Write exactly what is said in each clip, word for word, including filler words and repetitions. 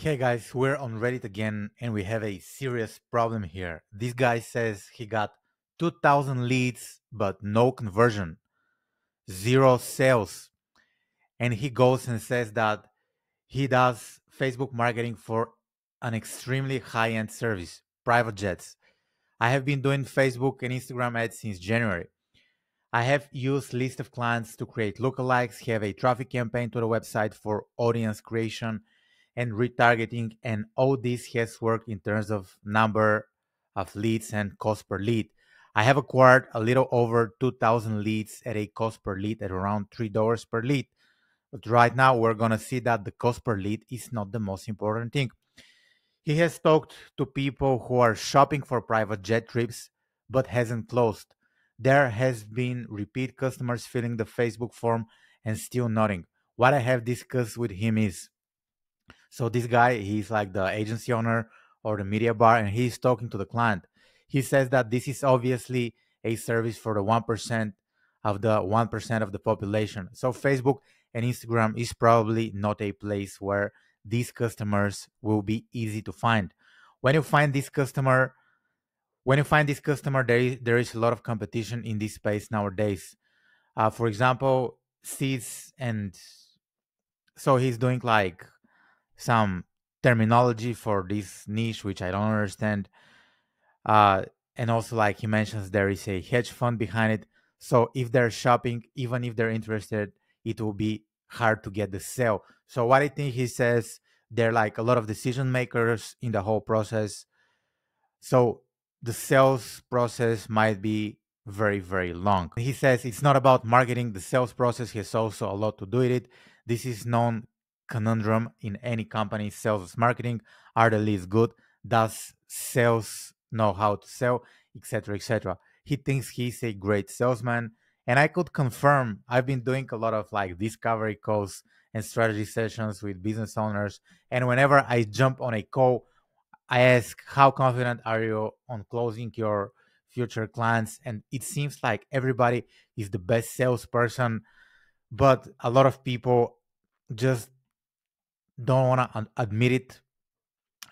Hey guys, we're on Reddit again and we have a serious problem here. This guy says he got two thousand leads but no conversion, zero sales. And he goes and says that he does Facebook marketing for an extremely high-end service, private jets. I have been doing Facebook and Instagram ads since January. I have used list of clients to create lookalikes, have a traffic campaign to the website for audience creation and retargeting, and all this has worked in terms of number of leads and cost per lead. I have acquired a little over two thousand leads at a cost per lead at around three dollars per lead. But right now we're gonna see that the cost per lead is not the most important thing. He has talked to people who are shopping for private jet trips, but hasn't closed. There has been repeat customers filling the Facebook form and still nothing. What I have discussed with him is, so this guy, he's like the agency owner or the media bar, and he's talking to the client. He says that this is obviously a service for the one percent of the one percent of the population. So Facebook and Instagram is probably not a place where these customers will be easy to find. When you find this customer, when you find this customer, there is, there is a lot of competition in this space nowadays. Uh, for example, seeds and so he's doing like some terminology for this niche, which I don't understand. Uh, and also, like he mentions, there is a hedge fund behind it. So if they're shopping, even if they're interested, it will be hard to get the sale. So what I think he says, they're like a lot of decision makers in the whole process. So the sales process might be very, very long. He says it's not about marketing. The sales process has also a lot to do with it. This is known conundrum in any company. Sales is marketing. Are the leads good? Does sales know how to sell, etc, etc? He thinks he's a great salesman, and I could confirm. I've been doing a lot of like discovery calls and strategy sessions with business owners, and whenever I jump on a call, I ask, how confident are you on closing your future clients? And it seems like everybody is the best salesperson, but a lot of people just don't want to admit it,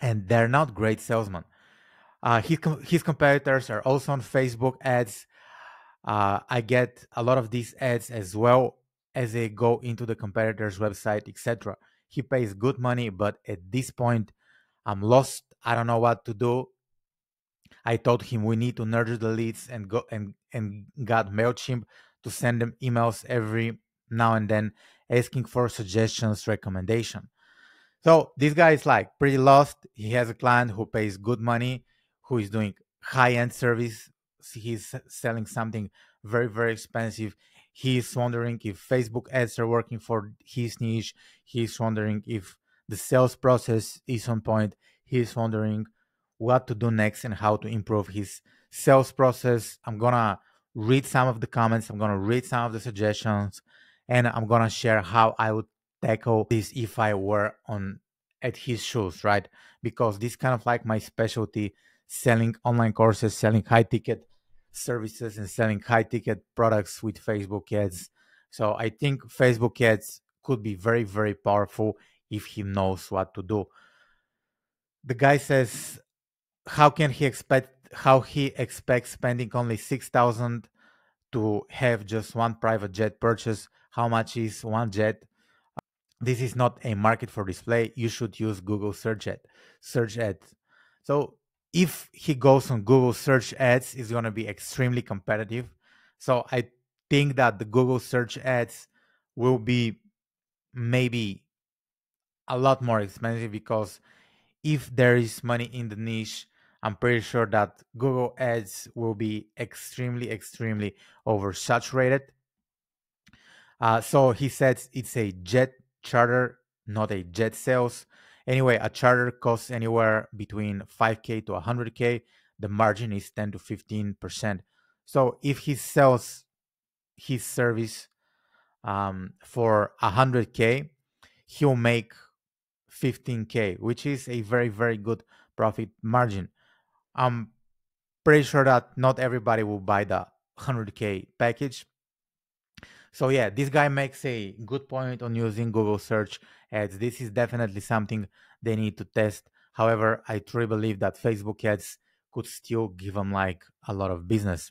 and they're not great salesmen. Uh, his, his competitors are also on Facebook ads. Uh, I get a lot of these ads as well as they go into the competitor's website, et cetera. He pays good money, but at this point, I'm lost. I don't know what to do. I told him we need to nurture the leads and go and, and got MailChimp to send them emails every now and then asking for suggestions, recommendation. So this guy is like pretty lost. He has a client who pays good money, who is doing high-end service. He's selling something very, very expensive. He is wondering if Facebook ads are working for his niche. He's wondering if the sales process is on point. He's wondering what to do next and how to improve his sales process. I'm gonna read some of the comments. I'm gonna read some of the suggestions, and I'm gonna share how I would tackle this if I were on at his shoes, right? Because this kind of like my specialty, selling online courses, selling high ticket services, and selling high ticket products with Facebook ads. So I think Facebook ads could be very, very powerful if he knows what to do. The guy says, how can he expect how he expects spending only six thousand to have just one private jet purchase? How much is one jet? This is not a market for display. You should use Google search ad, search ads. So if he goes on Google search ads, it's going to be extremely competitive. So I think that the Google search ads will be maybe a lot more expensive, because if there is money in the niche, I'm pretty sure that Google ads will be extremely, extremely oversaturated. Uh, so he says it's a jet charter, not a jet sales. Anyway, a charter costs anywhere between five K to one hundred K. The margin is ten to fifteen percent. So if he sells his service um, for one hundred K, he'll make fifteen K, which is a very, very good profit margin. I'm pretty sure that not everybody will buy the one hundred K package. So yeah, this guy makes a good point on using Google search ads. This is definitely something they need to test. However, I truly believe that Facebook ads could still give them like a lot of business.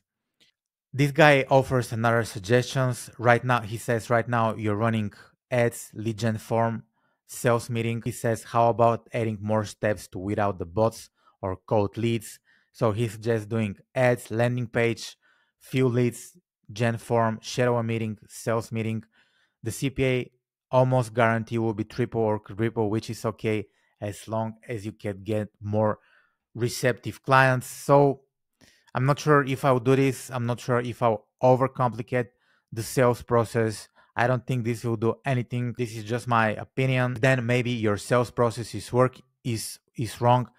This guy offers another suggestions. Right now, he says right now you're running ads, lead gen form, sales meeting. He says, how about adding more steps to without the bots or cold leads? So he suggests doing ads, landing page, few leads, gen form, schedule a meeting, sales meeting. The C P A almost guarantee will be triple or quadruple, which is okay as long as you can get more receptive clients. So I'm not sure if I'll do this. I'm not sure if I'll overcomplicate the sales process. I don't think this will do anything. This is just my opinion. Then maybe your sales process is work is is wrong.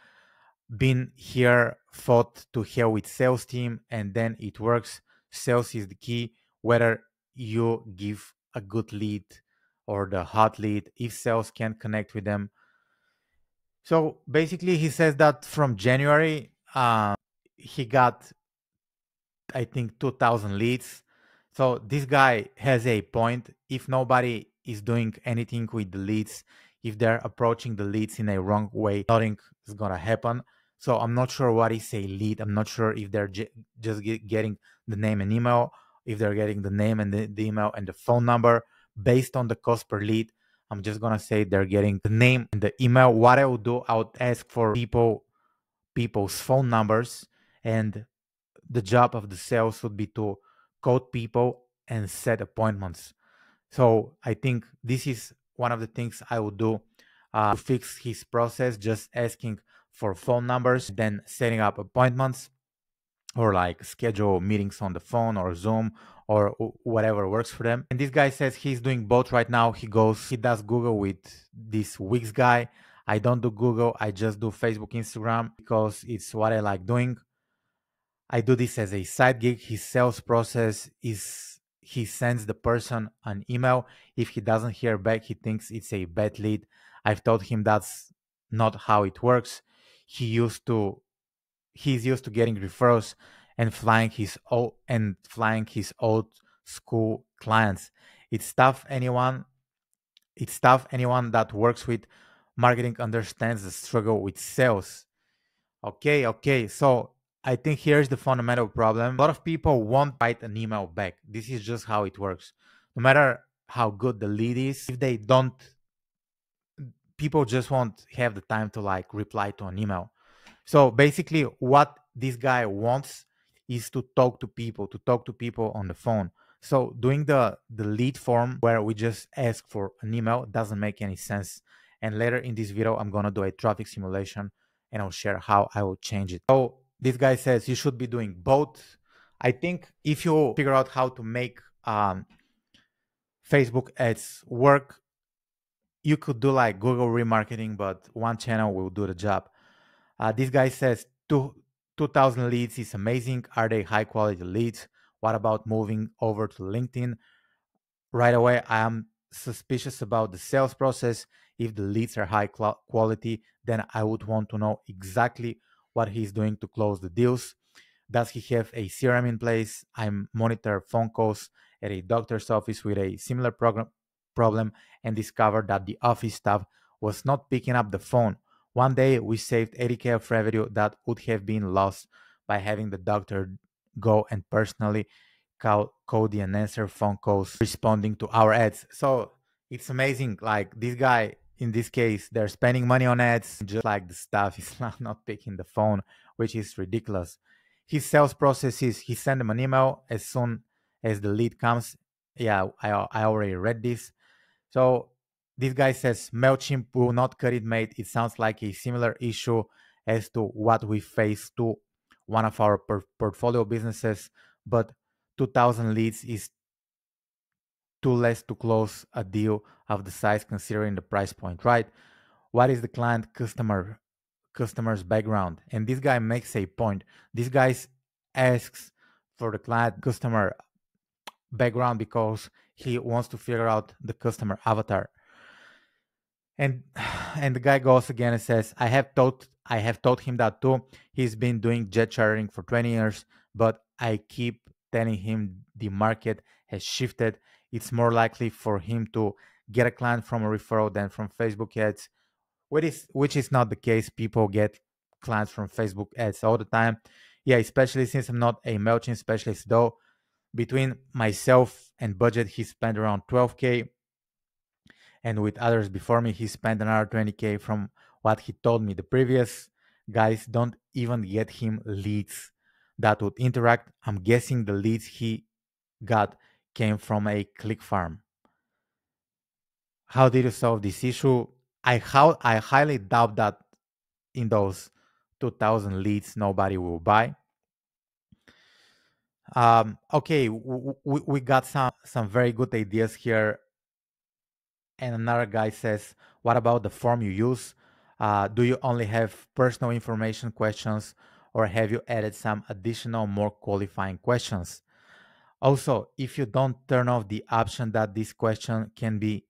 Been here, fought to hell with sales team, and then it works. Sales is the key, whether you give a good lead or the hot lead, if sales can connect with them. So basically he says that from January, uh, he got, I think, two thousand leads. So this guy has a point. If nobody is doing anything with the leads, if they're approaching the leads in a wrong way, nothing is going to happen. So I'm not sure what is a lead. I'm not sure if they're just get getting the name and email, if they're getting the name and the, the email and the phone number. Based on the cost per lead, I'm just going to say they're getting the name and the email. What I would do, I would ask for people, people's phone numbers, and the job of the sales would be to code people and set appointments. So I think this is one of the things I would do uh, to fix his process, just asking for phone numbers, then setting up appointments or like schedule meetings on the phone or Zoom or whatever works for them. And this guy says he's doing both right now. He goes, he does Google with this Wix guy. I don't do Google. I just do Facebook, Instagram because it's what I like doing. I do this as a side gig. His sales process is he sends the person an email. If he doesn't hear back, he thinks it's a bad lead. I've told him that's not how it works. He used to, he's used to getting referrals and flying his old and flying his old school clients. It's tough. Anyone, it's tough. Anyone that works with marketing understands the struggle with sales. Okay, okay. So I think here's the fundamental problem. A lot of people won't write an email back. This is just how it works. No matter how good the lead is, if they don't, people just won't have the time to like reply to an email. So basically what this guy wants is to talk to people, to talk to people on the phone. So doing the, the lead form where we just ask for an email doesn't make any sense. And later in this video, I'm going to do a traffic simulation and I'll share how I will change it. So this guy says you should be doing both. I think if you figure out how to make um, Facebook ads work, you could do like Google remarketing, but one channel will do the job. Uh, this guy says two thousand leads is amazing. Are they high quality leads? What about moving over to LinkedIn? Right away, I am suspicious about the sales process. If the leads are high quality, then I would want to know exactly what he's doing to close the deals. Does he have a C R M in place? I monitor phone calls at a doctor's office with a similar program. problem and discovered that the office staff was not picking up the phone. One day we saved eighty K of revenue that would have been lost by having the doctor go and personally call, call the and answer phone calls responding to our ads. So it's amazing. Like this guy, in this case, they're spending money on ads, just like the staff is not, not picking the phone, which is ridiculous. His sales process is he sends them an email as soon as the lead comes. Yeah, I, I already read this. So this guy says MailChimp will not cut it, mate. It sounds like a similar issue as to what we face to one of our portfolio businesses, but two thousand leads is too less to close a deal of the size considering the price point, right? What is the client customer customer's background? And this guy makes a point. This guy asks for the client customer background because he wants to figure out the customer avatar. And and the guy goes again and says, I have taught I have taught him that too. He's been doing jet chartering for twenty years, but I keep telling him the market has shifted. It's more likely for him to get a client from a referral than from Facebook ads, which is, which is not the case. People get clients from Facebook ads all the time. Yeah, especially since I'm not a MailChimp specialist though. Between myself and budget, he spent around twelve K. And with others before me, he spent another twenty K from what he told me. The previous guys don't even get him leads that would interact. I'm guessing the leads he got came from a click farm. How did you solve this issue? I, how, I highly doubt that in those two thousand leads, nobody will buy. Um, okay, we, we got some, some very good ideas here. And another guy says, what about the form you use? Uh, do you only have personal information questions, or have you added some additional more qualifying questions? Also, if you don't turn off the option that this question can be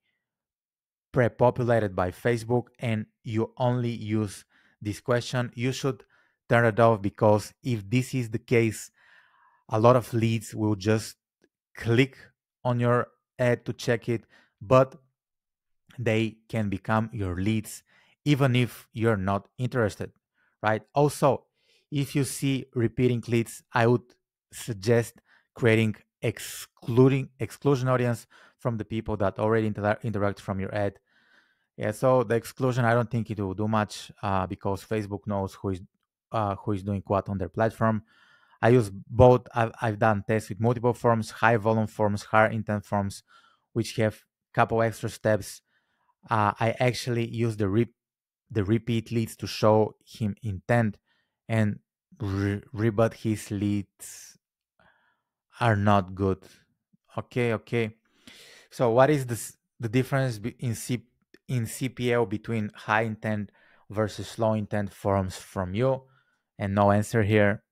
pre-populated by Facebook and you only use this question, you should turn it off, because if this is the case, a lot of leads will just click on your ad to check it, but they can become your leads even if you're not interested, right? Also, if you see repeating leads, I would suggest creating excluding exclusion audience from the people that already inter interact from your ad. Yeah, so the exclusion, I don't think it will do much uh, because Facebook knows who is uh, who is doing what on their platform. I use both. I've, I've done tests with multiple forms, high volume forms, higher intent forms, which have a couple extra steps. Uh, I actually use the re the repeat leads to show him intent and re rebut his leads are not good. Okay, okay. So what is this, the difference in C in C P L between high intent versus low intent forms from you? And no answer here.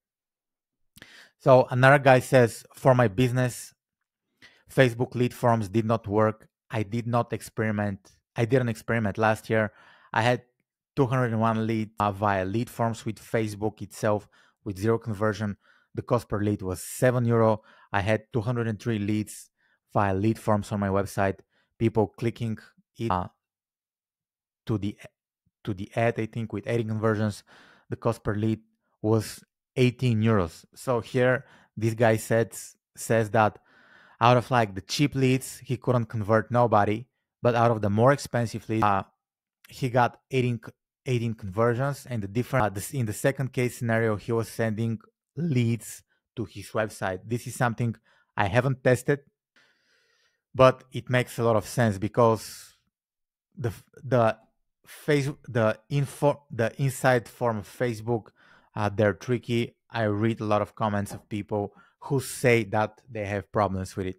So another guy says, for my business, Facebook lead forms did not work. I did not experiment. I did an experiment last year. I had two hundred one leads uh, via lead forms with Facebook itself with zero conversion. The cost per lead was seven euro. I had two hundred three leads via lead forms on my website. People clicking it uh, to the to the ad, I think, with eighty conversions. The cost per lead was eighteen euros. So here, this guy says says that out of like the cheap leads, he couldn't convert nobody. But out of the more expensive leads, uh, he got eighteen conversions. And the difference uh, this, in the second case scenario, he was sending leads to his website. This is something I haven't tested, but it makes a lot of sense because the the face the info the inside form of Facebook, uh, they're tricky. I read a lot of comments of people who say that they have problems with it.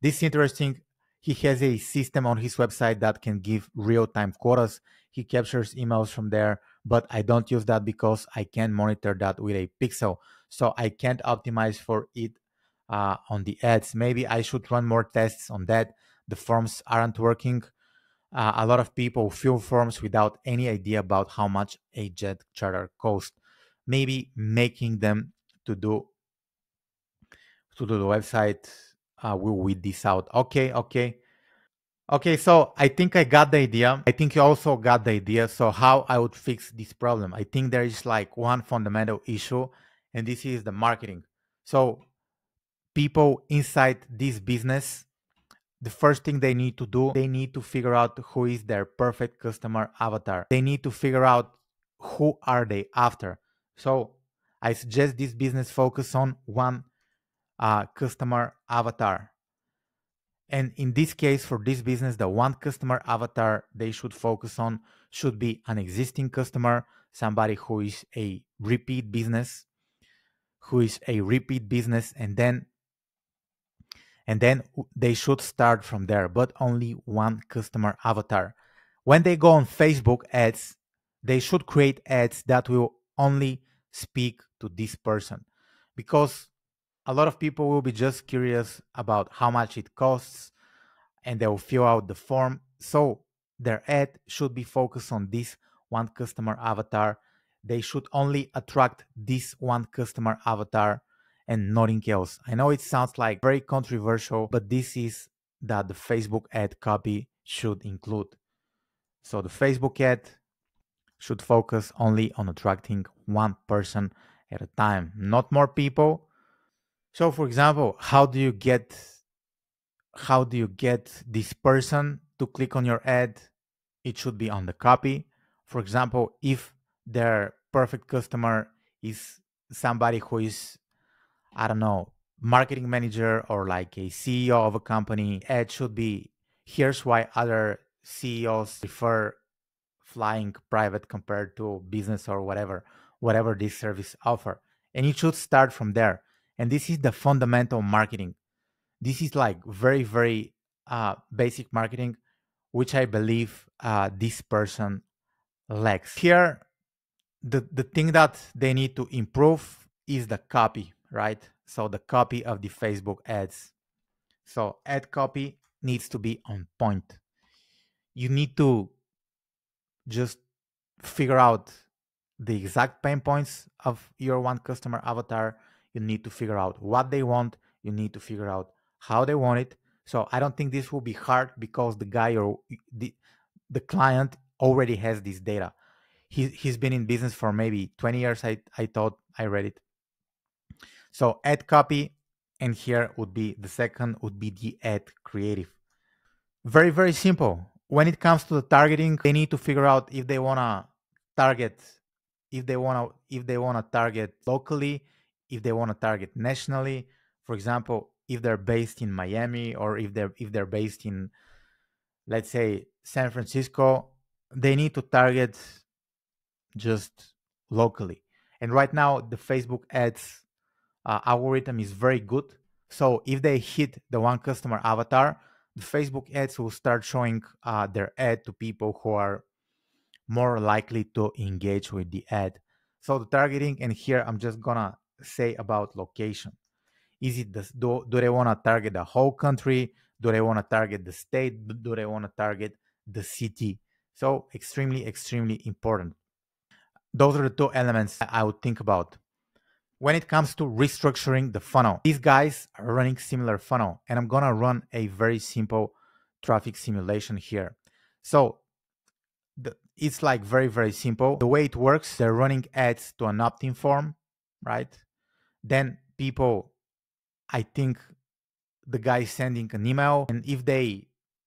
This is interesting. He has a system on his website that can give real-time quotas. He captures emails from there, but I don't use that because I can't monitor that with a pixel. So I can't optimize for it uh, on the ads. Maybe I should run more tests on that. The forms aren't working. Uh, a lot of people fill forms without any idea about how much a jet charter costs. Maybe making them to do, to do the website Uh, we'll weed this out. Okay, okay. Okay, so I think I got the idea. I think you also got the idea. So how I would fix this problem. I think there is like one fundamental issue, and this is the marketing. So people inside this business, the first thing they need to do, they need to figure out who is their perfect customer avatar. They need to figure out who are they after. So I suggest this business focus on one Uh, customer avatar, and in this case for this business, the one customer avatar they should focus on should be an existing customer, somebody who is a repeat business, who is a repeat business, and then and then they should start from there, but only one customer avatar. When they go on Facebook ads, they should create ads that will only speak to this person, because a lot of people will be just curious about how much it costs and they will fill out the form. So their ad should be focused on this one customer avatar. They should only attract this one customer avatar and nothing else. I know it sounds like very controversial, but this is that the Facebook ad copy should include. So the Facebook ad should focus only on attracting one person at a time, not more people. So for example, how do you get how do you get this person to click on your ad? It should be on the copy. For example, if their perfect customer is somebody who is, I don't know, marketing manager or like a C E O of a company, ad should be, here's why other C E Os prefer flying private compared to business or whatever, whatever this service offer. And it should start from there. And this is the fundamental marketing. This is like very, very uh, basic marketing, which I believe uh, this person lacks. Here, the, the thing that they need to improve is the copy, right? So the copy of the Facebook ads. So ad copy needs to be on point. You need to just figure out the exact pain points of your one customer avatar. You need to figure out what they want. You need to figure out how they want it. So I don't think this will be hard because the guy or the, the client already has this data. He, he's been in business for maybe twenty years, I, I thought, I read it. So ad copy, and here would be the second, would be the ad creative. Very, very simple. When it comes to the targeting, they need to figure out if they wanna target, if they wanna, if they wanna target locally, if they wanna target nationally. For example, if they're based in Miami or if they're if they're based in, let's say, San Francisco, they need to target just locally. And right now, the Facebook ads uh, algorithm is very good. So if they hit the one customer avatar, the Facebook ads will start showing uh, their ad to people who are more likely to engage with the ad. So the targeting, and here I'm just gonna say about location. Is it this, do, do they want to target the whole country? Do they want to target the state? Do they want to target the city? So extremely, extremely important. Those are the two elements I would think about. When it comes to restructuring the funnel, these guys are running similar funnel, and I'm going to run a very simple traffic simulation here. So the, it's like very, very simple. The way it works, they're running ads to an opt-in form, right? Then people, I think the guy is sending an email, and if they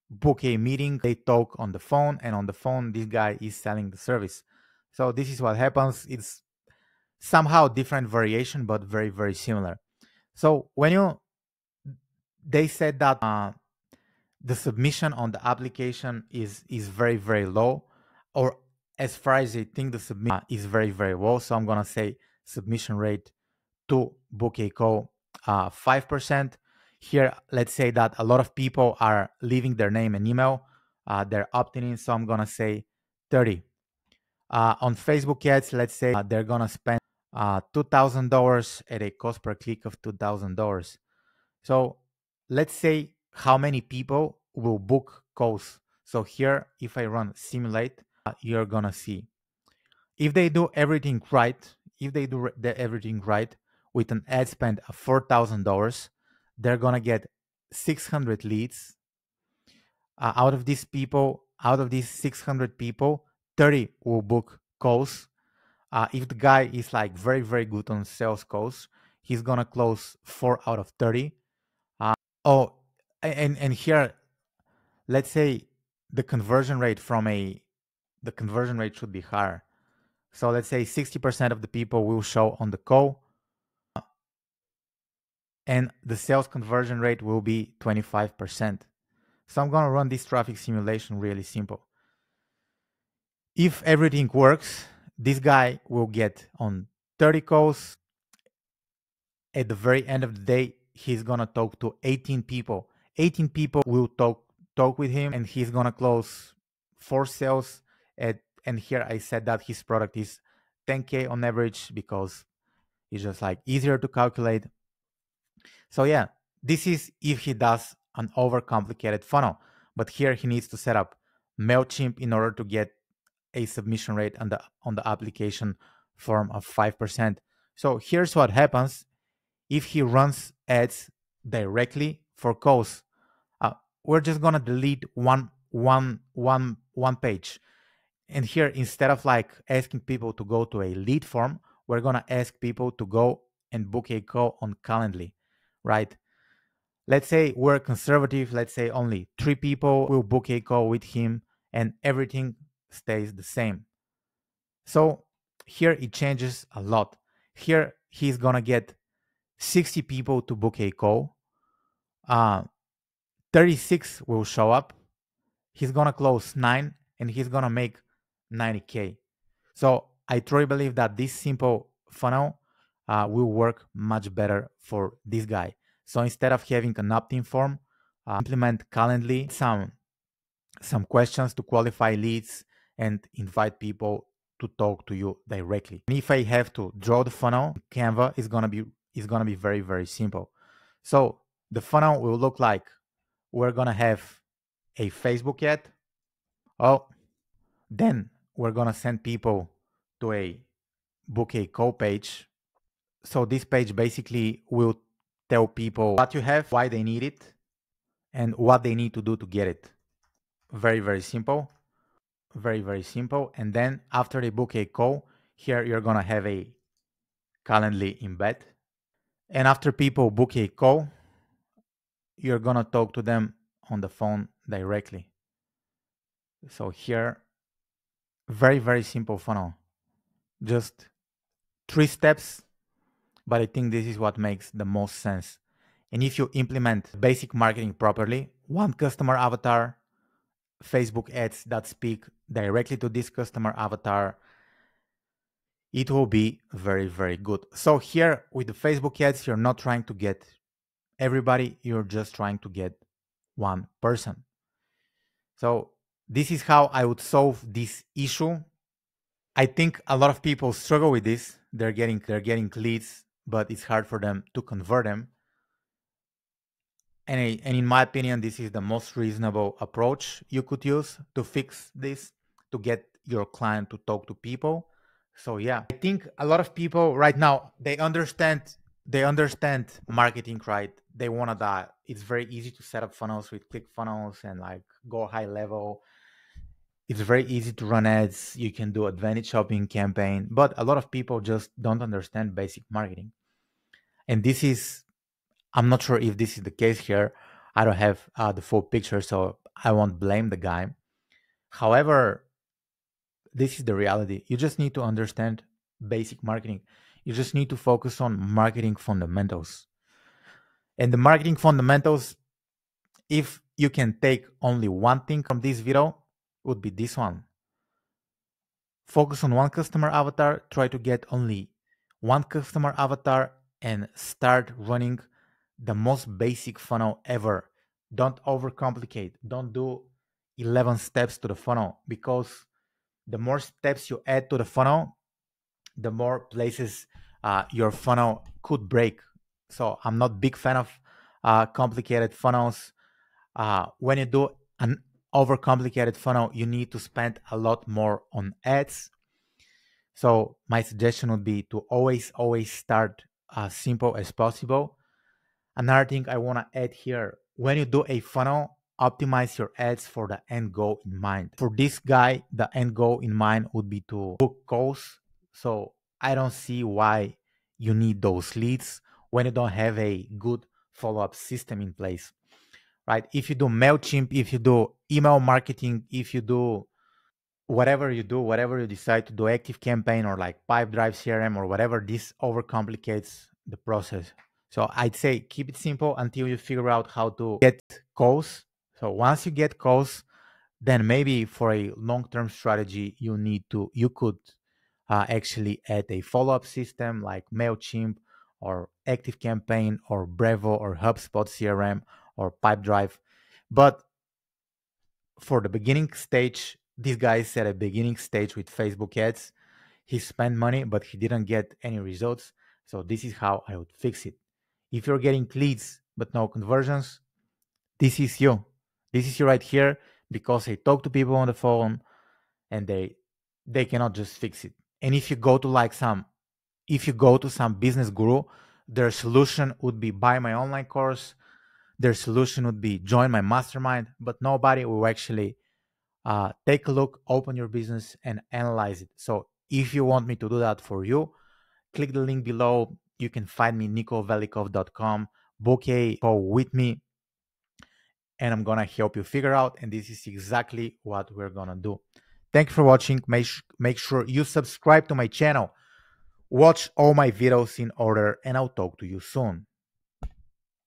book a meeting, they talk on the phone, and on the phone, this guy is selling the service. So this is what happens. It's somehow different variation, but very, very similar. So when you, they said that uh, the submission on the application is, is very, very low, or as far as they think the submission is very, very low. So I'm going to say submission rate to book a call, uh, five percent. Here, let's say that a lot of people are leaving their name and email. Uh, they're opting in. So I'm going to say thirty. Uh, on Facebook ads, let's say uh, they're going to spend uh, two thousand dollars at a cost per click of two thousand dollars. So let's say how many people will book calls. So here, if I run simulate, uh, you're going to see. If they do everything right, if they do the, everything right with an ad spend of four thousand dollars, they're going to get six hundred leads. Uh, out of these people, out of these six hundred people, thirty will book calls. Uh, if the guy is like very, very good on sales calls, he's going to close four out of thirty. Uh, oh, and, and here, let's say the conversion rate from a, the conversion rate should be higher. So let's say sixty percent of the people will show on the call, and the sales conversion rate will be twenty-five percent. So I'm going to run this traffic simulation really simple. If everything works, this guy will get on thirty calls. At the very end of the day, he's going to talk to eighteen people. eighteen people will talk talk with him, and he's going to close four sales. At, and here I said that his product is ten K on average because it's just like easier to calculate. So yeah, this is if he does an overcomplicated funnel. But here he needs to set up MailChimp in order to get a submission rate on the on the application form of five percent. So here's what happens if he runs ads directly for calls. Uh, we're just gonna delete one one one one page. And here, instead of like asking people to go to a lead form, we're gonna ask people to go and book a call on Calendly, right? Let's say we're conservative. Let's say only three people will book a call with him, and everything stays the same. So here it changes a lot. Here he's gonna get sixty people to book a call. Uh, thirty-six will show up. He's gonna close nine, and he's gonna make ninety K. So I truly believe that this simple funnel uh, will work much better for this guy. So instead of having an opt-in form, uh, implement Calendly, some some questions to qualify leads and invite people to talk to you directly. And if I have to draw the funnel, Canva is gonna be is gonna be very very simple. So the funnel will look like we're gonna have a Facebook ad. Oh, then we're gonna send people to a book a call page. So this page basically will tell people what you have, why they need it, and what they need to do to get it. Very, very simple. Very, very simple. And then after they book a call, here you're going to have a Calendly embed. And after people book a call, you're going to talk to them on the phone directly. So here, very, very simple funnel. Just three steps. But I think this is what makes the most sense. And if you implement basic marketing properly, one customer avatar, Facebook ads that speak directly to this customer avatar, it will be very, very good. So here with the Facebook ads, you're not trying to get everybody, you're just trying to get one person. So this is how I would solve this issue. I think a lot of people struggle with this. They're getting, they're getting leads, but it's hard for them to convert them. And, I, and in my opinion, this is the most reasonable approach you could use to fix this, to get your client to talk to people. So yeah, I think a lot of people right now, they understand, they understand marketing, right? They want to die. It's very easy to set up funnels with ClickFunnels and like go high level. It's very easy to run ads. You can do advantage shopping campaign, but a lot of people just don't understand basic marketing. And this is, I'm not sure if this is the case here. I don't have uh, the full picture, so I won't blame the guy. However, this is the reality. You just need to understand basic marketing. You just need to focus on marketing fundamentals. And the marketing fundamentals, if you can take only one thing from this video, would be this one. Focus on one customer avatar, try to get only one customer avatar and start running the most basic funnel ever. Don't overcomplicate. Don't do eleven steps to the funnel, because the more steps you add to the funnel, the more places uh, your funnel could break. So I'm not a big fan of uh, complicated funnels. Uh, when you do an overcomplicated funnel, you need to spend a lot more on ads. So my suggestion would be to always, always start as simple as possible. Another thing I want to add here, when you do a funnel, optimize your ads for the end goal in mind. For this guy, the end goal in mind would be to book calls. So I don't see why you need those leads when you don't have a good follow-up system in place. Right? If you do MailChimp, if you do email marketing, if you do whatever you do, whatever you decide to do, ActiveCampaign or like Pipedrive C R M or whatever, this overcomplicates the process. So I'd say keep it simple until you figure out how to get calls. So once you get calls, then maybe for a long-term strategy, you need to, you could uh, actually add a follow-up system like MailChimp or ActiveCampaign or Brevo or HubSpot C R M or Pipedrive. But for the beginning stage, this guy is at a beginning stage with Facebook ads. He spent money, but he didn't get any results. So this is how I would fix it. If you're getting leads, but no conversions, this is you. This is you right here, because I talk to people on the phone and they, they cannot just fix it. And if you go to like some, if you go to some business guru, their solution would be buy my online course, their solution would be join my mastermind, but nobody will actually uh, take a look, open your business and analyze it. So if you want me to do that for you, click the link below. You can find me niko velikov dot com, book a call with me, and I'm going to help you figure out. And this is exactly what we're going to do. Thank you for watching. Make, make sure you subscribe to my channel. Watch all my videos in order, and I'll talk to you soon.